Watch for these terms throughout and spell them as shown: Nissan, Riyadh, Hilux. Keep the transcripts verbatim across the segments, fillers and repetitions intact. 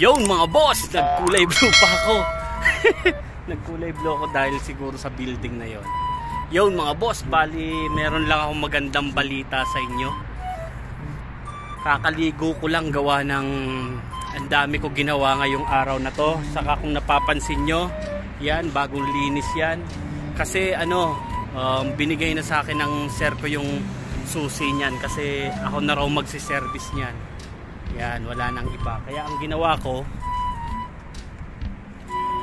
Yon mga boss, nagkulay blue pa ako. Nagkulay blue ako dahil siguro sa building na yon. Yon mga boss, bali meron lang akong magandang balita sa inyo. Kakaligo ko lang gawa ng ang dami ko ginawa ngayong araw na to. Saka kung napapansin nyo, yan, bagong linis yan. Kasi ano, um, binigay na sa akin ng sir ko yung susi niyan. Kasi ako na raw magsiservice niyan. Yan, wala nang iba. Kaya ang ginawa ko,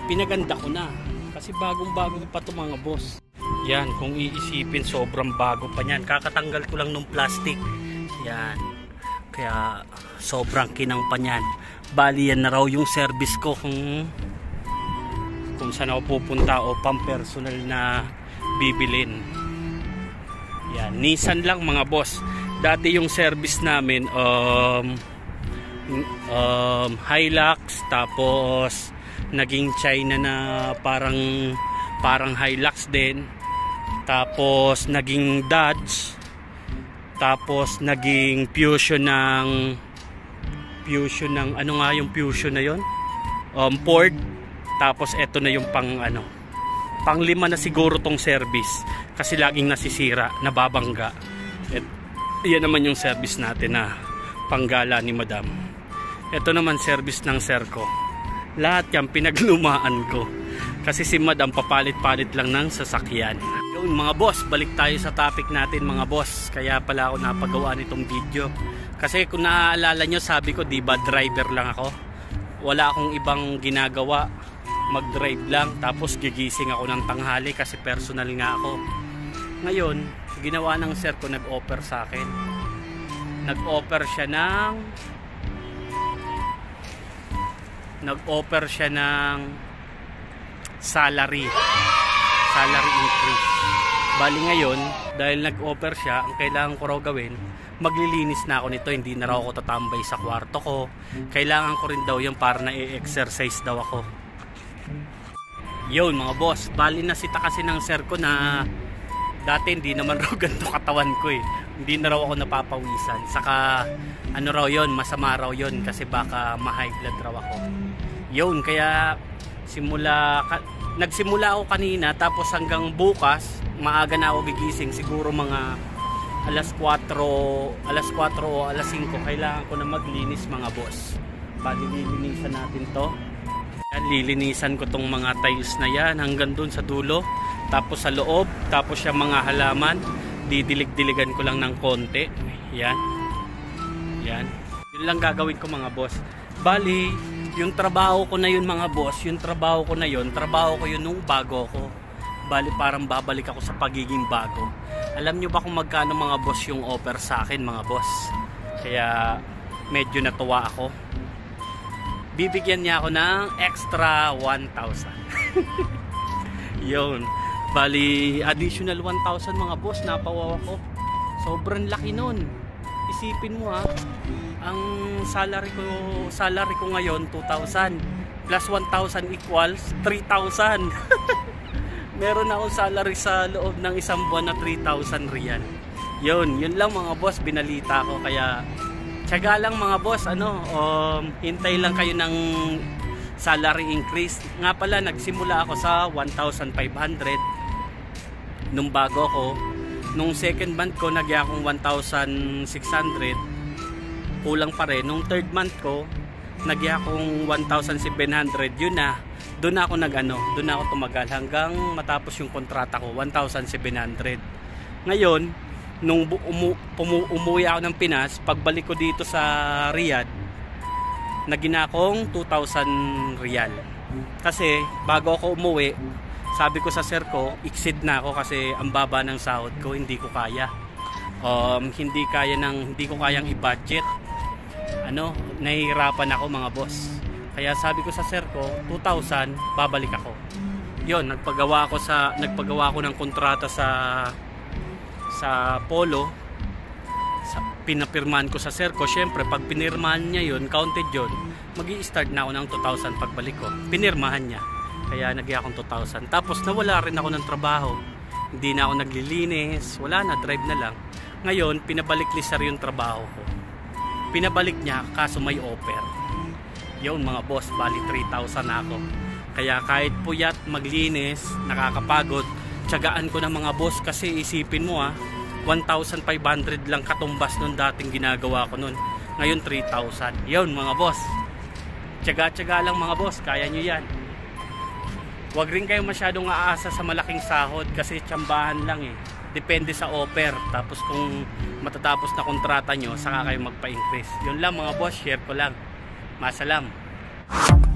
pinaganda ko na. Kasi bagong-bago pa ito mga boss. Yan, kung iisipin, sobrang bago pa niyan. Kakatanggal ko lang ng plastic. Yan. Kaya sobrang kinang pa niyan. Bali yan na raw yung service ko kung kung saan ako pupunta o pampersonal na bibilin. Yan, Nissan lang mga boss. Dati yung service namin um, um, Hilux, tapos naging China na parang parang Hilux din, tapos naging Dodge, tapos naging fusion ng fusion ng ano nga yung fusion na yon, um, Ford, tapos eto na yung pang ano pang lima na siguro tong service kasi laging nasisira, nababangga. Et, iyan naman yung service natin na panggala ni madam. Ito naman service ng sir ko. Lahat yan pinaglumaan ko. Kasi si madam papalit-palit lang ng sasakyan. Yung mga boss, balik tayo sa topic natin mga boss. Kaya pala ako napagawa nitong video. Kasi kung naaalala nyo, sabi ko diba driver lang ako. Wala akong ibang ginagawa. Mag-drive lang. Tapos gigising ako ng tanghali kasi personal nga ako. Ngayon, ginawa ng sir ko, nag-offer sa akin. Nag-offer siya ng nag-offer siya ng salary. Salary increase. Bali ngayon, dahil nag-offer siya, ang kailangan ko raw gawin, maglilinis na ako nito, hindi na raw ako tatambay sa kwarto ko. Kailangan ko rin daw yung para na-exercise daw ako. Yun mga boss, bali nasita kasi ng sir ko na dati hindi naman raw ganito katawan ko eh. Hindi na raw ako napapawisan. Saka ano raw yun, masama raw yun kasi baka ma-high blood raw ako. Yun, kaya simula, ka, nagsimula ako kanina tapos hanggang bukas, maaga na ako gigising. Siguro mga alas kuwatro, alas kuwatro o alas singko, kailangan ko na maglinis mga boss. Bali lilinisan natin to. Lilinisan ko tong mga tiles na yan hanggang dun sa dulo. Tapos sa loob, tapos yung mga halaman, didilig-diligan ko lang ng konti. Yan. Yan. Yun lang gagawin ko mga boss. Bali, yung trabaho ko na yun mga boss, yung trabaho ko na yun, trabaho ko yun nung bago ko. Bali, parang babalik ako sa pagiging bago. Alam nyo ba kung magkano mga boss yung offer sa akin mga boss? Kaya medyo natuwa ako. Bibigyan niya ako ng extra one thousand. Yun. Bali, additional one thousand mga boss, napawawa ko. Sobrang laki nun. Isipin mo ha, ang salary ko, salary ko ngayon two thousand plus one thousand equals three thousand. Meron akong salary sa loob ng isang buwan na three thousand riyan. Yun, yun lang mga boss, binalita ko. Kaya tiyaga lang mga boss, ano, um, hintay lang kayo ng salary increase. Nga pala, nagsimula ako sa one thousand five hundred nung bago ko. Nung second month ko, nagya akong one thousand six hundred, kulang pa rin. Nung third month ko, nagya akong one thousand seven hundred. Yun na, doon ako nag-ano, doon ako tumagal hanggang matapos yung kontrata ko, one thousand seven hundred. Ngayon, nung umu umu umuwi ako ng Pinas, pagbalik ko dito sa Riyadh, naging akong two thousand real. Kasi bago ako umuwi, sabi ko sa sir ko, exceed na ako kasi ang baba ng sahod ko, hindi ko kaya. Um, hindi kaya ng hindi ko kayang i-budget. Ano, nahihirapan ako mga boss. Kaya sabi ko sa sir ko, two thousand babalik ako. 'Yon, nagpagawa ako sa nagpagawa ako ng kontrata sa sa Polo. Sa, pinapirmahan ko sa sir ko, syempre pag pinirmahan niya yun, counted yun, mag-i-start na ako ng two thousand pagbalik ko. Pinirmahan niya, kaya nagya akong two thousand. Tapos nawala rin ako ng trabaho, hindi na ako naglilinis, wala na, drive na lang. Ngayon, pinabalik ni sir yung trabaho ko, pinabalik niya kaso may offer. Yun mga boss, bali three thousand na ako. Kaya kahit puyat, maglinis, nakakapagod, tiyagaan ko na mga boss, kasi isipin mo ha, one thousand five hundred lang katumbas nun dating ginagawa ko nun. Ngayon three thousand. Yun mga boss, tiyaga-tiyaga lang mga boss, kaya nyo yan. Huwag rin kayo masyadong aasa sa malaking sahod, kasi tsambahan lang eh. Depende sa offer, tapos kung matatapos na kontrata nyo, saka kayo magpa-increase. Yun lang mga boss, share ko lang. Masalam.